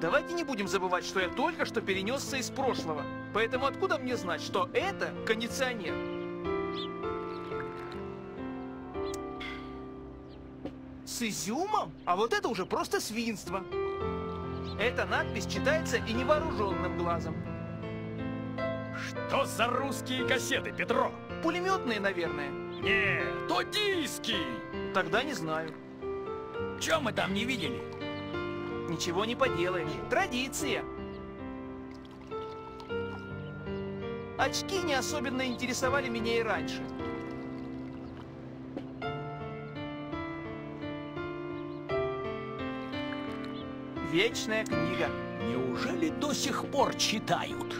Давайте не будем забывать, что я только что перенесся из прошлого. Поэтому откуда мне знать, что это кондиционер? С изюмом? А вот это уже просто свинство. Эта надпись читается и невооруженным глазом. Что за русские кассеты, Петро? Пулеметные, наверное. Нет, то диски. Тогда не знаю. Чё мы там не видели? Ничего не поделаешь. Традиция. Очки не особенно интересовали меня и раньше. Вечная книга. Неужели до сих пор читают?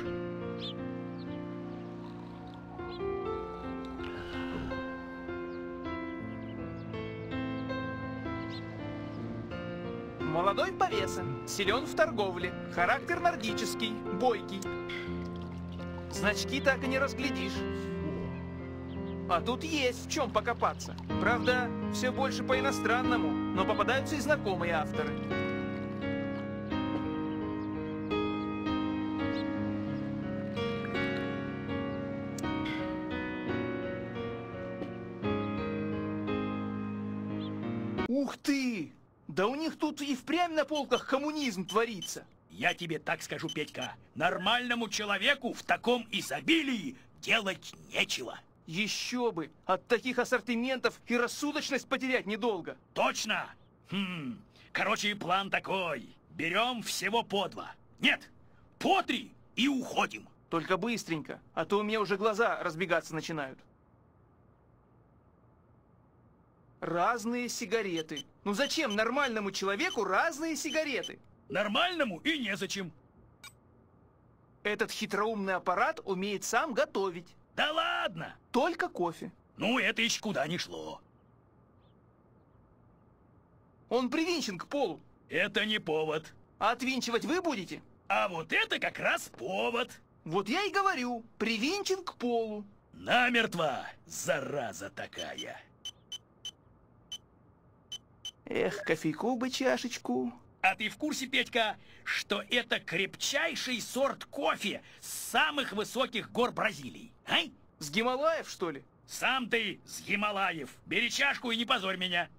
Молодой повеса, силен в торговле, характер нордический, бойкий. Значки так и не разглядишь. А тут есть в чем покопаться. Правда, все больше по-иностранному, но попадаются и знакомые авторы. Ух ты! Да у них тут и впрямь на полках коммунизм творится. Я тебе так скажу, Петька, нормальному человеку в таком изобилии делать нечего. Еще бы, от таких ассортиментов и рассудочность потерять недолго. Точно! Короче, план такой. Берем всего по два. Нет, по три и уходим. Только быстренько, а то у меня уже глаза разбегаться начинают. Разные сигареты. Ну зачем нормальному человеку разные сигареты? Нормальному и незачем. Этот хитроумный аппарат умеет сам готовить. Да ладно! Только кофе. Ну это еще куда ни шло. Он привинчен к полу. Это не повод. А отвинчивать вы будете? А вот это как раз повод. Вот я и говорю, привинчен к полу. Намертво, зараза такая. Эх, кофейку бы чашечку. А ты в курсе, Петька, что это крепчайший сорт кофе с самых высоких гор Бразилии? А? С Гималаев, что ли? Сам ты с Гималаев. Бери чашку и не позорь меня.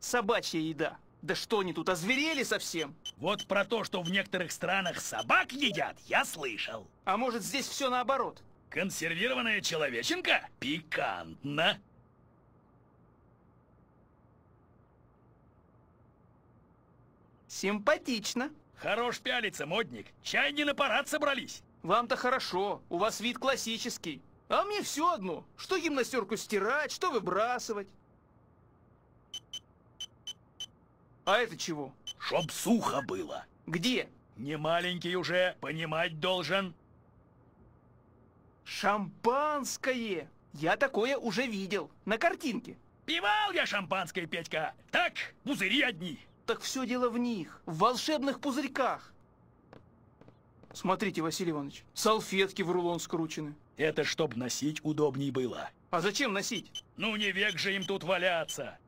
Собачья еда. Да что они тут, озверели совсем? Вот про то, что в некоторых странах собак едят, я слышал. А может, здесь все наоборот? Консервированная человеченка? Пикантно. Симпатично. Хорош пялиться, модник. Чай не на парад собрались. Вам-то хорошо, у вас вид классический. А мне все одно. Что гимнастерку стирать, что выбрасывать. А это чего? Чтоб сухо было. Где? Не маленький уже, понимать должен. Шампанское! Я такое уже видел. На картинке. Пивал я шампанское, Петька. Так, пузыри одни. Так все дело в них. В волшебных пузырьках. Смотрите, Василий Иванович. Салфетки в рулон скручены. Это чтоб носить удобней было. А зачем носить? Ну не век же им тут валяться.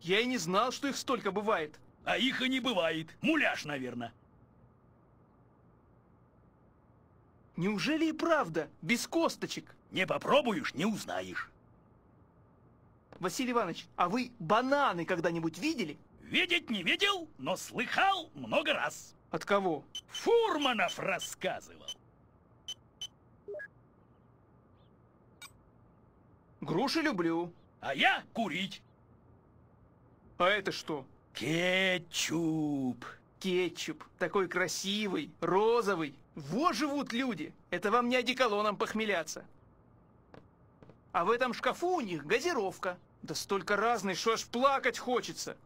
Я и не знал, что их столько бывает. А их и не бывает. Муляж, наверное. Неужели и правда? Без косточек? Не попробуешь, не узнаешь. Василий Иванович, а вы бананы когда-нибудь видели? Видеть не видел, но слыхал много раз. От кого? Фурманов рассказывал. Груши люблю. А я курить. А это что? Кетчуп. Кетчуп. Такой красивый, розовый. Вот живут люди. Это вам не одеколоном похмеляться. А в этом шкафу у них газировка. Да столько разной, что аж плакать хочется.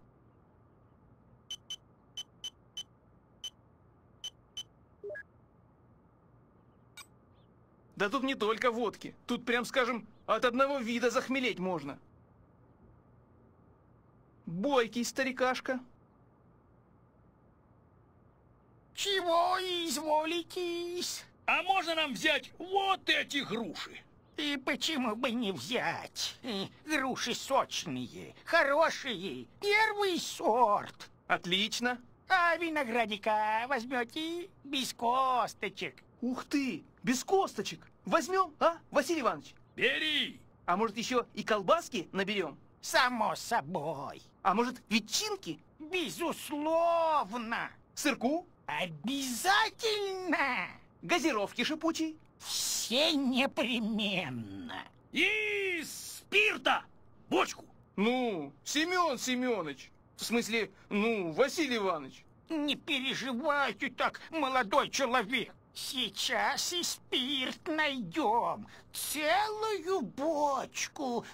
Да тут не только водки. Тут, прям скажем, от одного вида захмелеть можно. Бойкий старикашка. Чего изволитесь? А можно нам взять вот эти груши? И почему бы не взять? Груши сочные, хорошие, первый сорт. Отлично. А виноградика возьмете без косточек? Ух ты, без косточек. Возьмем, а, Василий Иванович? Бери. А может еще и колбаски наберем? Само собой. А может ветчинки? Безусловно. Сырку? Обязательно. Газировки шипучей? Все непременно. И спирта! Бочку! Ну, Семен Семенович. В смысле, ну, Василий Иванович. Не переживайте так, молодой человек. Сейчас и спирт найдем. Целую бочку.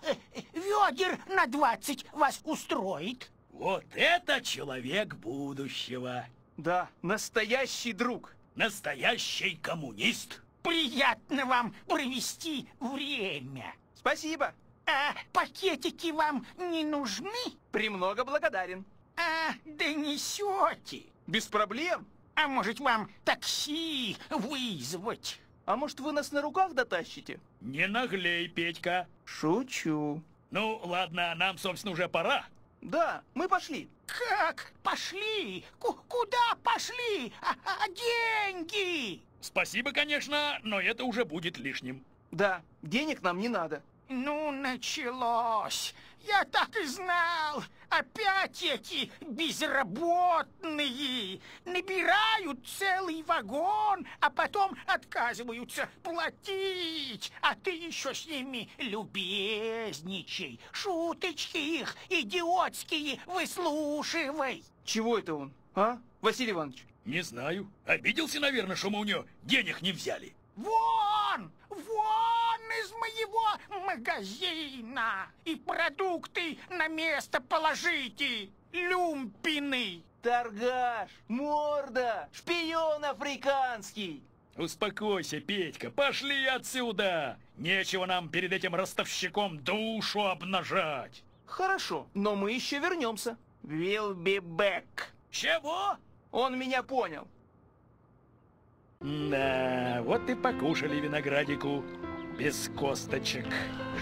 Ведер на 20 вас устроит. Вот это человек будущего. Да, настоящий друг. Настоящий коммунист. Приятно вам провести время. Спасибо. А пакетики вам не нужны? Премного благодарен. А донесете? Без проблем. А может вам такси вызвать? А может вы нас на руках дотащите? Не наглей, Петька. Шучу. Ну ладно, нам, собственно, уже пора. Да, мы пошли. Как пошли? Куда пошли? А деньги? Спасибо, конечно, но это уже будет лишним. Да, денег нам не надо. Ну, началось. Я так и знал. Опять эти безработные набирают целый вагон, а потом отказываются платить. А ты еще с ними любезничай. Шуточки их идиотские выслушивай. Чего это он, а, Василий Иванович? Не знаю. Обиделся, наверное, что мы у него денег не взяли. Вон! Вон из моего магазина! И продукты на место положите, люмпины! Торгаш, морда, шпион африканский! Успокойся, Петька, пошли отсюда! Нечего нам перед этим ростовщиком душу обнажать! Хорошо, но мы еще вернемся. We'll be back. Чего? Он меня понял. Да, вот и покушали виноградику без косточек.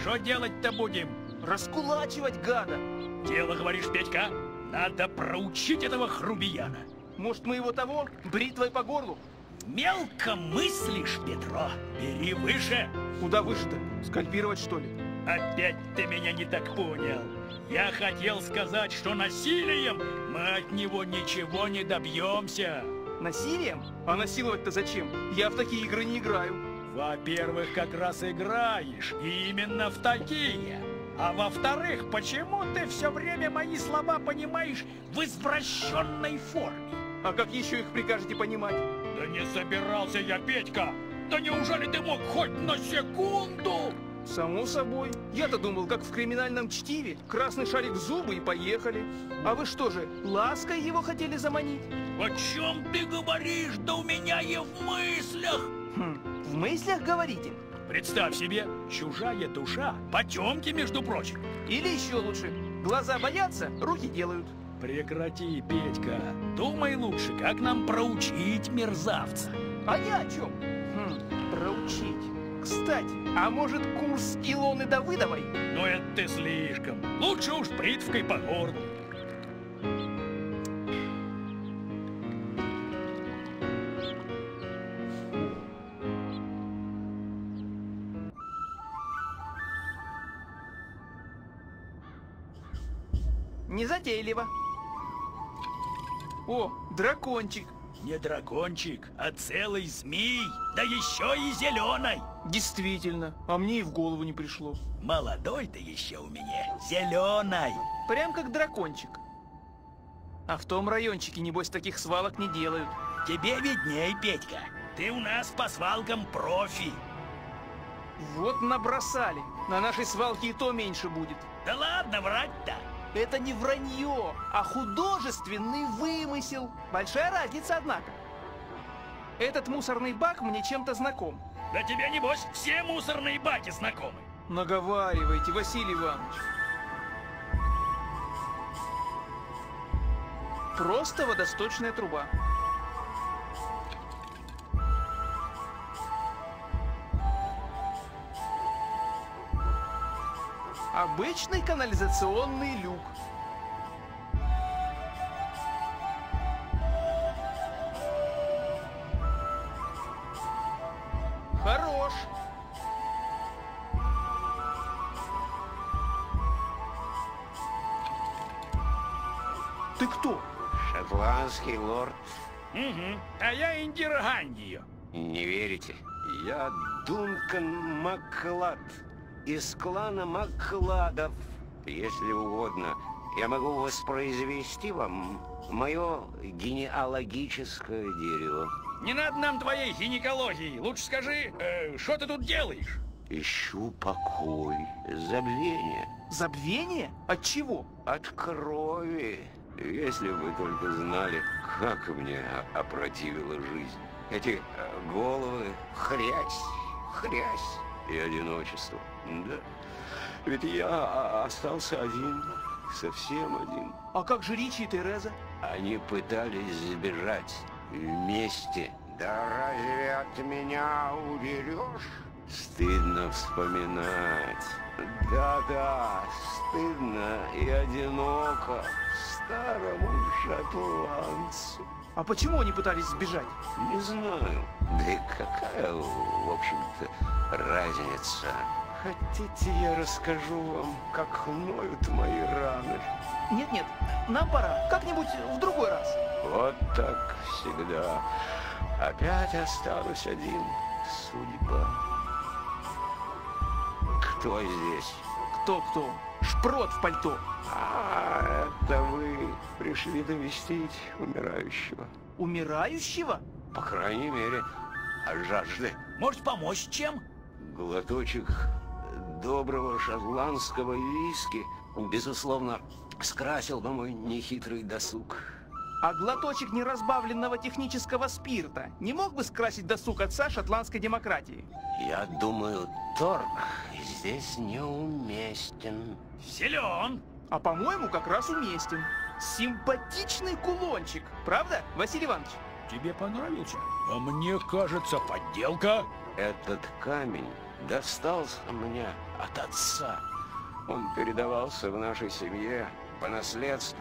Что делать-то будем? Раскулачивать гада. Дело, говоришь, Петька? Надо проучить этого хрубияна. Может, мы его того бритвой по горлу? Мелко мыслишь, Петро. Бери выше. Куда выше-то? Скальпировать, что ли? Опять ты меня не так понял. Я хотел сказать, что насилием мы от него ничего не добьемся. Насилием? А насиловать-то зачем? Я в такие игры не играю. Во-первых, как раз играешь. И именно в такие. А во-вторых, почему ты все время мои слова понимаешь в извращенной форме? А как еще их прикажете понимать? Да не собирался я, Петька. Да неужели ты мог хоть на секунду? Само собой. Я-то думал, как в криминальном чтиве, красный шарик в зубы и поехали. А вы что же, лаской его хотели заманить? О чем ты говоришь? Да у меня и в мыслях. В мыслях говорите? Представь себе, чужая душа, потемки, между прочим. Или еще лучше, глаза боятся, руки делают. Прекрати, Петька. Думай лучше, как нам проучить мерзавца. А я о чем? Проучить. Кстати, а может курс Илоны Давыдовой? Ну это ты слишком. Лучше уж бритвкой по горлу. Незатейливо. О, дракончик. Не дракончик, а целый змей, да еще и зеленый. Действительно, а мне и в голову не пришло. Молодой ты еще у меня, зеленый. Прям как дракончик. А в том райончике, небось, таких свалок не делают. Тебе видней, Петька, ты у нас по свалкам профи. Вот набросали, на нашей свалке и то меньше будет. Да ладно врать-то. Это не вранье, а художественный вымысел. Большая разница, однако. Этот мусорный бак мне чем-то знаком. Да тебе, небось, все мусорные баки знакомы. Наговаривайте, Василий Иванович. Просто водосточная труба. Обычный канализационный люк. Хорош. Ты кто? Шотландский лорд. Угу. А я Индирагандио. Не верите? Я Дункан Маклад. Из клана Макладов. Если угодно, я могу воспроизвести вам мое генеалогическое дерево. Не надо нам твоей гинекологии. Лучше скажи, что ты тут делаешь? Ищу покой. Забвение. Забвение? От чего? От крови. Если бы вы только знали, как мне опротивила жизнь. Эти головы, хрясь. И одиночество. Да. Ведь я остался один. Совсем один. А как же Ричи и Тереза? Они пытались сбежать вместе. Да разве от меня уберешь? Стыдно вспоминать. Да-да, стыдно и одиноко старому шотландцу. А почему они пытались сбежать? Не знаю. Да и какая, в общем-то, разница. Хотите, я расскажу вам, как ноют мои раны? Нет-нет, нам пора. Как-нибудь в другой раз. Вот так всегда. Опять останусь один. Судьба. Кто здесь? Кто-кто? Шпрот в пальто. А, это вы пришли навестить умирающего. Умирающего? По крайней мере, от жажды. Может, помочь чем? Глоточек доброго шотландского виски, безусловно, скрасил бы мой нехитрый досуг. А глоточек неразбавленного технического спирта не мог бы скрасить досуг отца шотландской демократии? Я думаю, торг здесь неуместен. Силен! А по-моему, как раз уместен. Симпатичный кулончик, правда, Василий Иванович? Тебе понравился? А мне кажется, подделка. Этот камень достался мне от отца. Он передавался в нашей семье по наследству.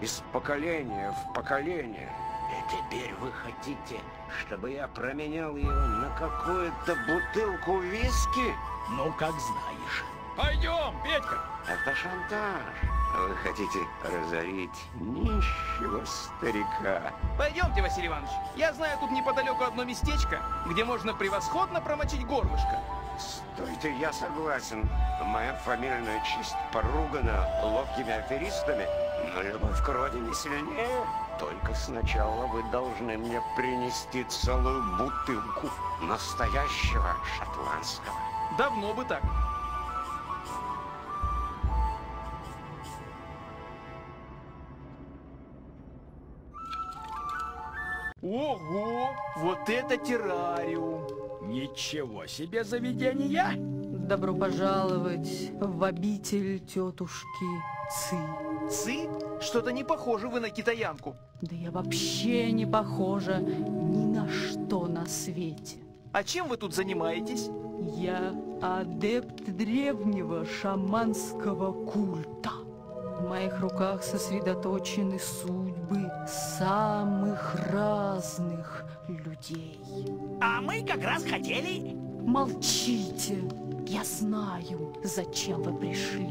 Из поколения в поколение. И теперь вы хотите, чтобы я променял его на какую-то бутылку виски? Ну, как знаешь. Пойдем, Петька! Это шантаж. Вы хотите разорить нищего старика. Пойдемте, Василий Иванович. Я знаю тут неподалеку одно местечко, где можно превосходно промочить горлышко. Стойте, я согласен. Моя фамильная честь поругана ловкими аферистами. Но любовь к родине сильнее. Только сначала вы должны мне принести целую бутылку настоящего шотландского. Давно бы так. Ого! Вот это террариум! Ничего себе заведение! Добро пожаловать в обитель тетушки Ци. Ци? Что-то не похоже вы на китаянку. Да я вообще не похожа ни на что на свете. А чем вы тут занимаетесь? Я адепт древнего шаманского культа. В моих руках сосредоточены судьбы самых разных людей. А мы как раз хотели... Молчите! Я знаю, зачем вы пришли.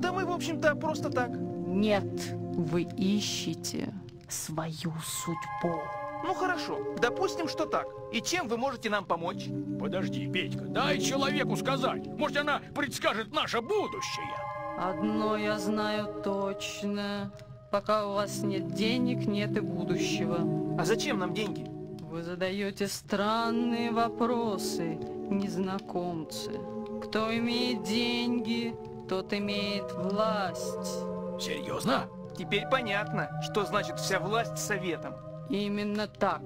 Да мы, в общем-то, просто так. Нет, вы ищете свою судьбу. Ну хорошо, допустим, что так. И чем вы можете нам помочь? Подожди, Петька, дай человеку сказать. Может, она предскажет наше будущее. Одно я знаю точно. Пока у вас нет денег, нет и будущего. А зачем нам деньги? Вы задаете странные вопросы, незнакомцы. Кто имеет деньги, тот имеет власть. Серьезно? Теперь понятно, что значит вся власть советом. Именно так.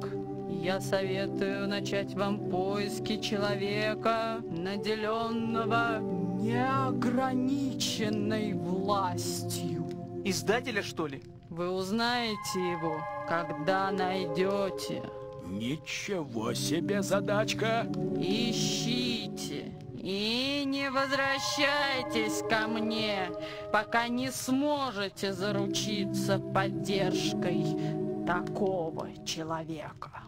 Я советую начать вам поиски человека, наделенного неограниченной властью. Издателя, что ли? Вы узнаете его, когда найдете. Ничего себе задачка! Ищите и не возвращайтесь ко мне, пока не сможете заручиться поддержкой такого человека.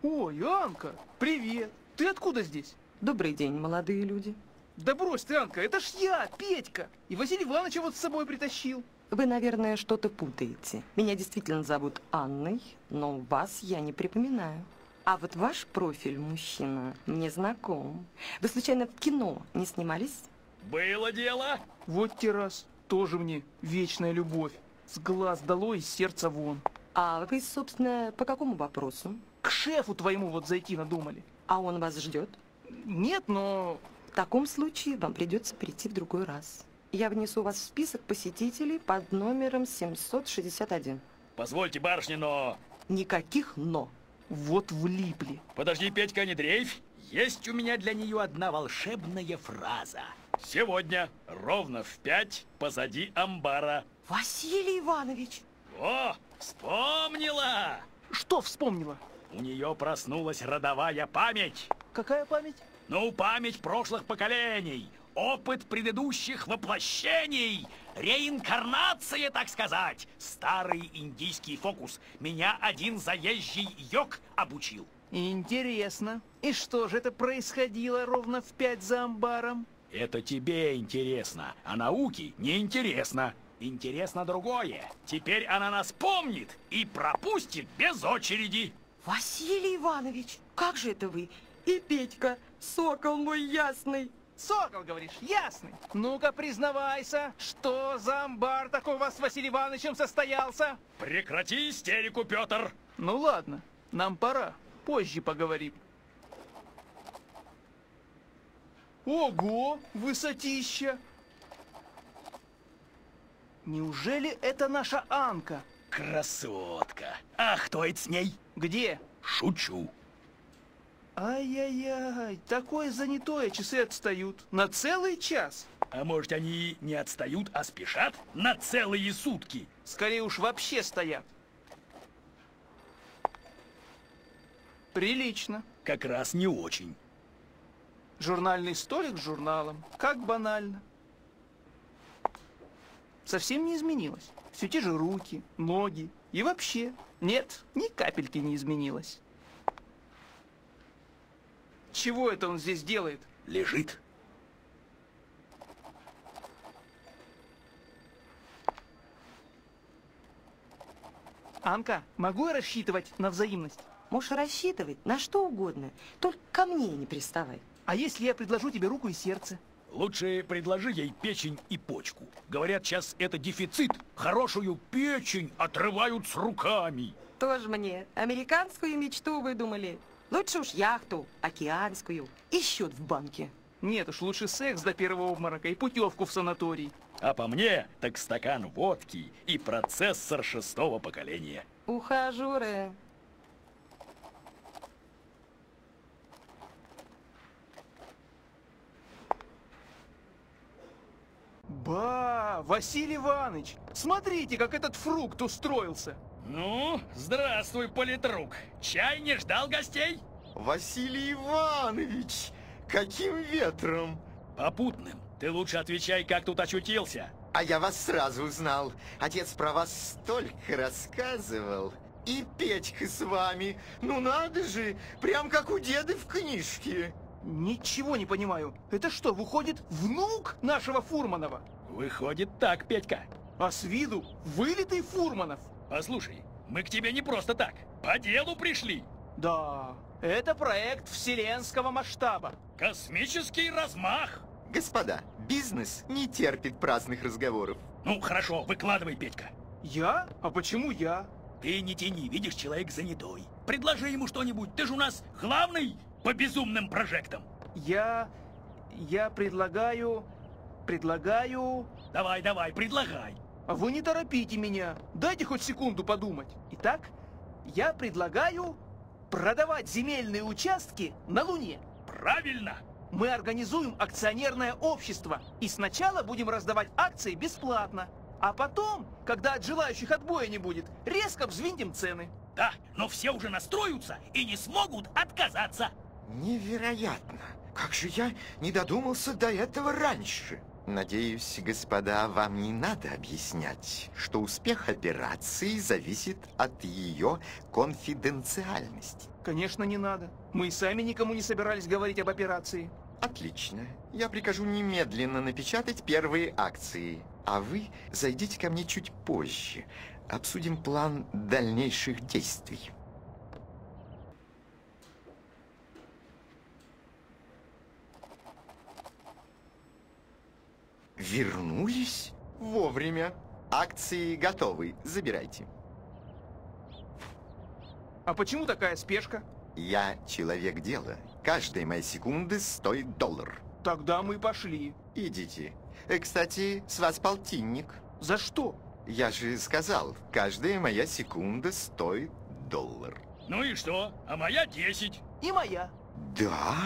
Ой, Анка, привет! Ты откуда здесь? Добрый день, молодые люди. Да брось ты, Анка, это ж я, Петька! И Василий Иванович вот с собой притащил. Вы, наверное, что-то путаете. Меня действительно зовут Анной, но вас я не припоминаю. А вот ваш профиль, мужчина, мне знаком. Вы, случайно, в кино не снимались? Было дело! Вот те раз, тоже мне вечная любовь. С глаз долой, из сердца вон. А вы, собственно, по какому вопросу? К шефу твоему вот зайти надумали. А он вас ждет? Нет, но... В таком случае вам придется прийти в другой раз. Я внесу вас в список посетителей под номером 761. Позвольте, барышня, но... Никаких но. Вот влипли. Подожди, Петька, не дрейфь. Есть у меня для нее одна волшебная фраза. Сегодня ровно в 5 позади амбара. Василий Иванович! О, вспомнила! Что вспомнила? У нее проснулась родовая память. Какая память? Ну, память прошлых поколений, опыт предыдущих воплощений, реинкарнация, так сказать. Старый индийский фокус. Меня один заезжий йог обучил. Интересно. И что же это происходило ровно в 5 за амбаром? Это тебе интересно, а науке неинтересно. Интересно другое. Теперь она нас помнит и пропустит без очереди. Василий Иванович, как же это вы? И Петька, сокол мой ясный. Сокол, говоришь, ясный? Ну-ка, признавайся, что за амбар такой у вас с Василием Ивановичем состоялся? Прекрати истерику, Петр. Ну ладно, нам пора. Позже поговорим. Ого, высотища! Неужели это наша Анка? Красотка. А кто это с ней? Где? Шучу. Ай-яй-яй, такое занятое, часы отстают. На целый час. А может, они не отстают, а спешат? На целые сутки. Скорее уж вообще стоят. Прилично. Как раз не очень. Журнальный столик с журналом. Как банально. Совсем не изменилось. Все те же руки, ноги. И вообще, нет, ни капельки не изменилось. Чего это он здесь делает? Лежит. Анка, могу я рассчитывать на взаимность? Можешь рассчитывать на что угодно, только ко мне не приставай. А если я предложу тебе руку и сердце? Лучше предложи ей печень и почку. Говорят, сейчас это дефицит. Хорошую печень отрывают с руками. Тоже мне. Американскую мечту выдумали. Лучше уж яхту, океанскую. И счет в банке. Нет уж, лучше секс до первого обморока и путевку в санаторий. А по мне, так стакан водки и процессор 6-го поколения. Ухажеры. Ба, Василий Иванович, смотрите, как этот фрукт устроился. Ну, здравствуй, политрук. Чай не ждал гостей? Василий Иванович, каким ветром? Попутным. Ты лучше отвечай, как тут очутился. А я вас сразу узнал. Отец про вас столько рассказывал. И Петька с вами. Ну надо же, прям как у деды в книжке. Ничего не понимаю. Это что, выходит, внук нашего Фурманова? Выходит так, Петька. А с виду вылитый Фурманов. Послушай, мы к тебе не просто так. По делу пришли. Да, это проект вселенского масштаба. Космический размах. Господа, бизнес не терпит праздных разговоров. Ну, хорошо, выкладывай, Петька. Я? А почему я? Ты не тяни, видишь, человек занятой. Предложи ему что-нибудь, ты же у нас главный по безумным прожектам. Я предлагаю... Давай, давай, предлагай. А вы не торопите меня, дайте хоть секунду подумать. Итак, я предлагаю продавать земельные участки на Луне. Правильно. Мы организуем акционерное общество и сначала будем раздавать акции бесплатно. А потом, когда от желающих отбоя не будет, резко взвинтим цены. Да, но все уже настроятся и не смогут отказаться. Невероятно! Как же я не додумался до этого раньше? Надеюсь, господа, вам не надо объяснять, что успех операции зависит от ее конфиденциальности. Конечно, не надо. Мы и сами никому не собирались говорить об операции. Отлично. Я прикажу немедленно напечатать первые акции. А вы зайдите ко мне чуть позже. Обсудим план дальнейших действий. Вернулись? Вовремя. Акции готовы. Забирайте. А почему такая спешка? Я человек дела. Каждая моя секунда стоит $1. Тогда мы пошли. Идите. Кстати, с вас полтинник. За что? Я же сказал, каждая моя секунда стоит $1. Ну и что? А моя 10. И моя. Да?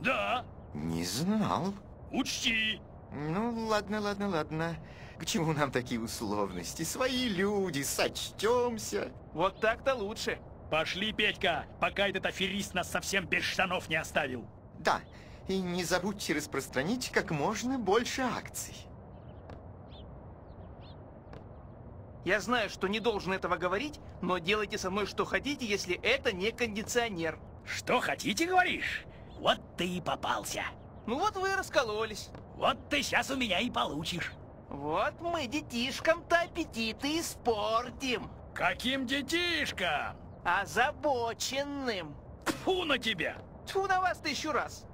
Да. Не знал. Учти. Ну, ладно, ладно, ладно. К чему нам такие условности? Свои люди, сочтемся. Вот так-то лучше. Пошли, Петька, пока этот аферист нас совсем без штанов не оставил. Да. И не забудьте распространить как можно больше акций. Я знаю, что не должен этого говорить, но делайте со мной что хотите, если это не кондиционер. Что хотите, говоришь? Вот ты и попался. Ну вот вы и раскололись. Вот ты сейчас у меня и получишь. Вот мы детишкам-то аппетиты испортим. Каким детишкам? Озабоченным. Тьфу на тебя. Тьфу на вас тысячу раз.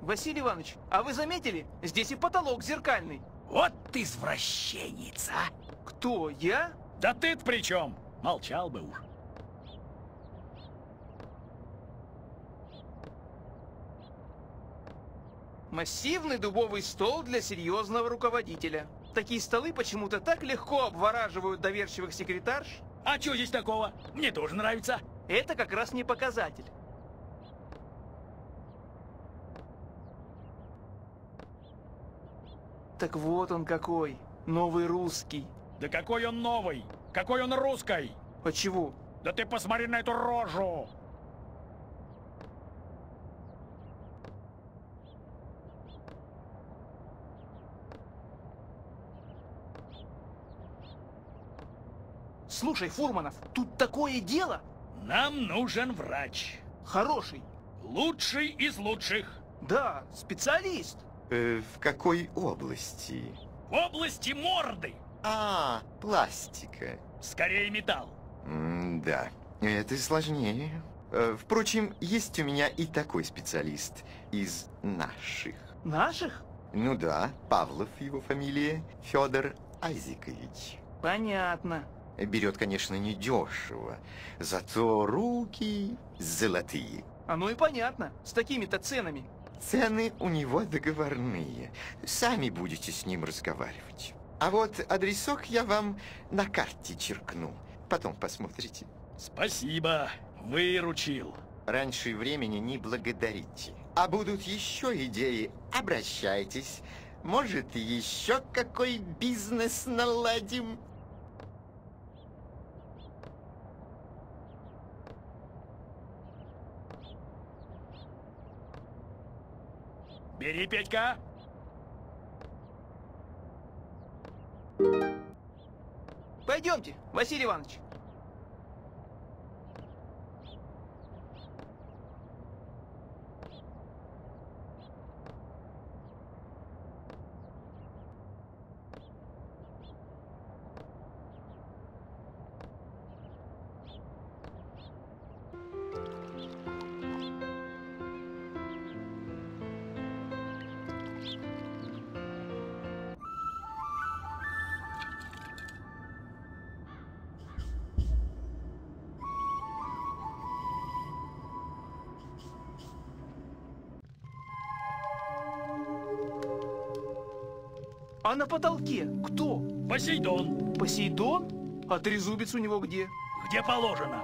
Василий Иванович, а вы заметили? Здесь и потолок зеркальный. Вот ты извращенец, а! Кто, я? Да ты-то при чем? Молчал бы уж. Массивный дубовый стол для серьезного руководителя. Такие столы почему-то так легко обвораживают доверчивых секретарш. А чё здесь такого? Мне тоже нравится. Это как раз не показатель. Так вот он какой, новый русский. Да какой он новый? Какой он русский? А чего? Да ты посмотри на эту рожу! Слушай, Фурманов, тут такое дело! Нам нужен врач. Хороший. Лучший из лучших. Да, специалист. В какой области? В области морды. А, пластика. Скорее металл. Да, это сложнее. Впрочем, есть у меня и такой специалист из наших. Наших? Ну да, Павлов его фамилия, Фёдор Айзикович. Понятно. Берет, конечно, недешево, зато руки золотые. Оно и понятно, с такими-то ценами. Цены у него договорные. Сами будете с ним разговаривать. А вот адресок я вам на карте черкну. Потом посмотрите. Спасибо. Выручил. Раньше времени не благодарите. А будут еще идеи, обращайтесь. Может, еще какой бизнес наладим? Бери, Петька! Пойдемте, Василий Иванович. А на потолке кто? Посейдон. Посейдон? А трезубец у него где? Где положено.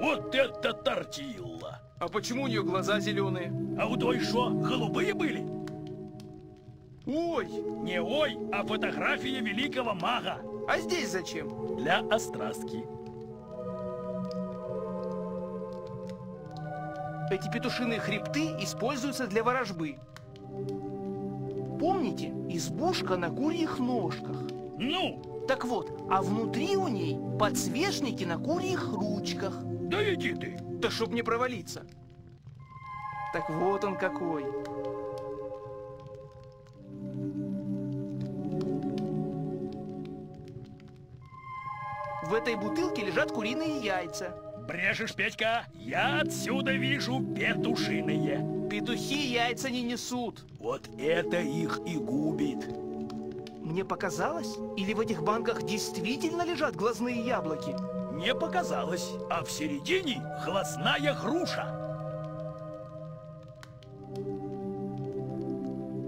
Вот это тортилла. А почему у нее глаза зеленые? А у той шо, голубые были? Ой! Не ой, а фотография великого мага. А здесь зачем? Для остраски. Эти петушиные хребты используются для ворожбы. Помните, избушка на курьих ножках? Ну? Так вот, а внутри у ней подсвечники на курьих ручках. Да иди ты! Да чтоб не провалиться. Так вот он какой. В этой бутылке лежат куриные яйца. Брешешь, Петька, я отсюда вижу петушиные. Петухи яйца не несут. Вот это их и губит. Мне показалось? Или в этих банках действительно лежат глазные яблоки? Не показалось, а в середине глазная груша.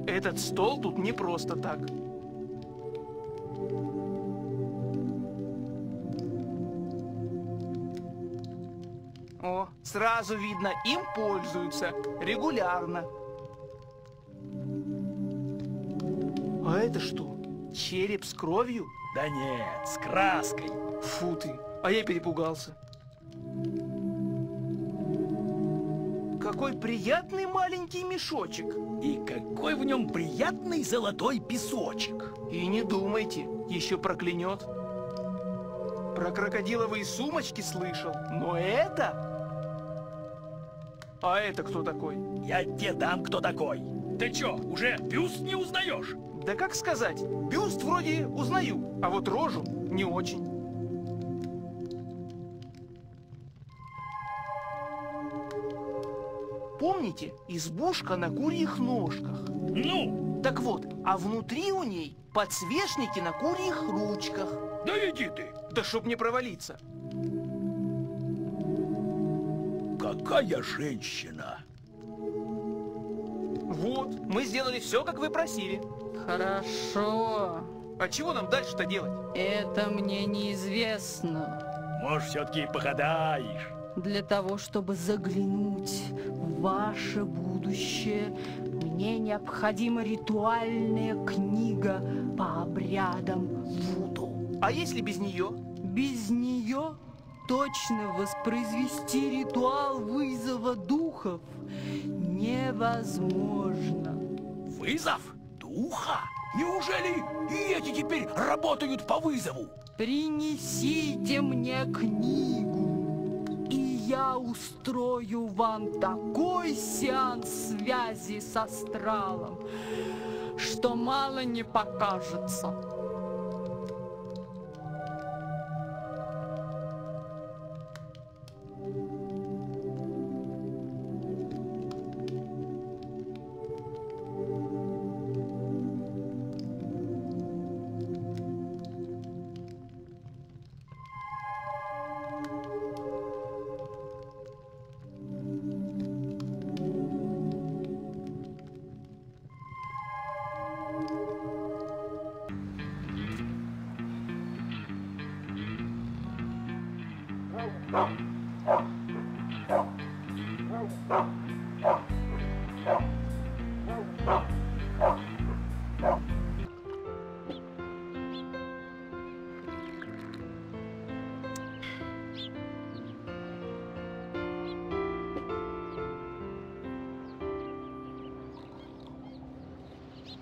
Этот стол тут не просто так. О, сразу видно, им пользуются регулярно. А это что? Череп с кровью? Да нет, с краской. Фу ты, а я перепугался. Какой приятный маленький мешочек. И какой в нем приятный золотой песочек. И не думайте, еще проклянет. Про крокодиловые сумочки слышал, но это... А это кто такой? Я тебе дам, кто такой. Ты чё, уже бюст не узнаешь? Да как сказать, бюст вроде узнаю, а вот рожу не очень. Помните, избушка на курьих ножках? Ну? Так вот, а внутри у ней подсвечники на курьих ручках. Да иди ты! Да чтоб не провалиться. Какая женщина! Вот, мы сделали все, как вы просили. Хорошо. А чего нам дальше-то делать? Это мне неизвестно. Может, все-таки погадаешь? Для того, чтобы заглянуть в ваше будущее, мне необходима ритуальная книга по обрядам вуду. А если без нее? Без нее? Точно воспроизвести ритуал вызова духов невозможно. Вызов духа? Неужели и эти теперь работают по вызову? Принесите мне книгу, и я устрою вам такой сеанс связи с астралом, что мало не покажется.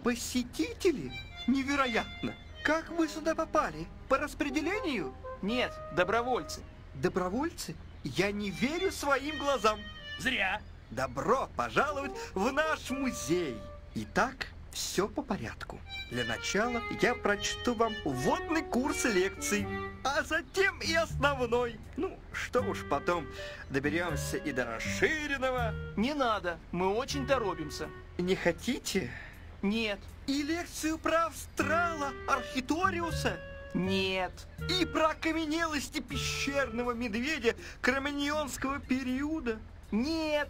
Посетители? Невероятно! Как вы сюда попали? По распределению? Нет, добровольцы. Добровольцы? Я не верю своим глазам. Зря. Добро пожаловать в наш музей. Итак, все по порядку. Для начала я прочту вам вводный курс лекций, а затем и основной. Ну, что уж потом, доберемся и до расширенного. Не надо, мы очень торопимся. Не хотите... Нет. И лекцию про Австрала Архидориуса? Нет. И про окаменелости пещерного медведя кроманьонского периода? Нет.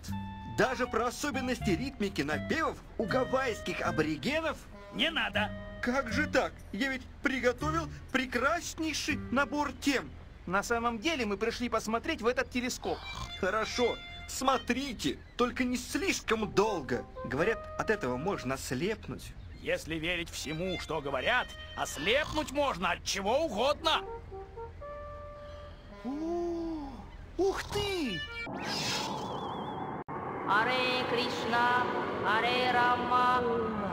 Даже про особенности ритмики напевов у гавайских аборигенов? Не надо. Как же так? Я ведь приготовил прекраснейший набор тем. На самом деле мы пришли посмотреть в этот телескоп. Хорошо. Смотрите, только не слишком долго. Говорят, от этого можно ослепнуть. Если верить всему, что говорят, ослепнуть можно от чего угодно. Ух ты! Аре Кришна, Аре Рама.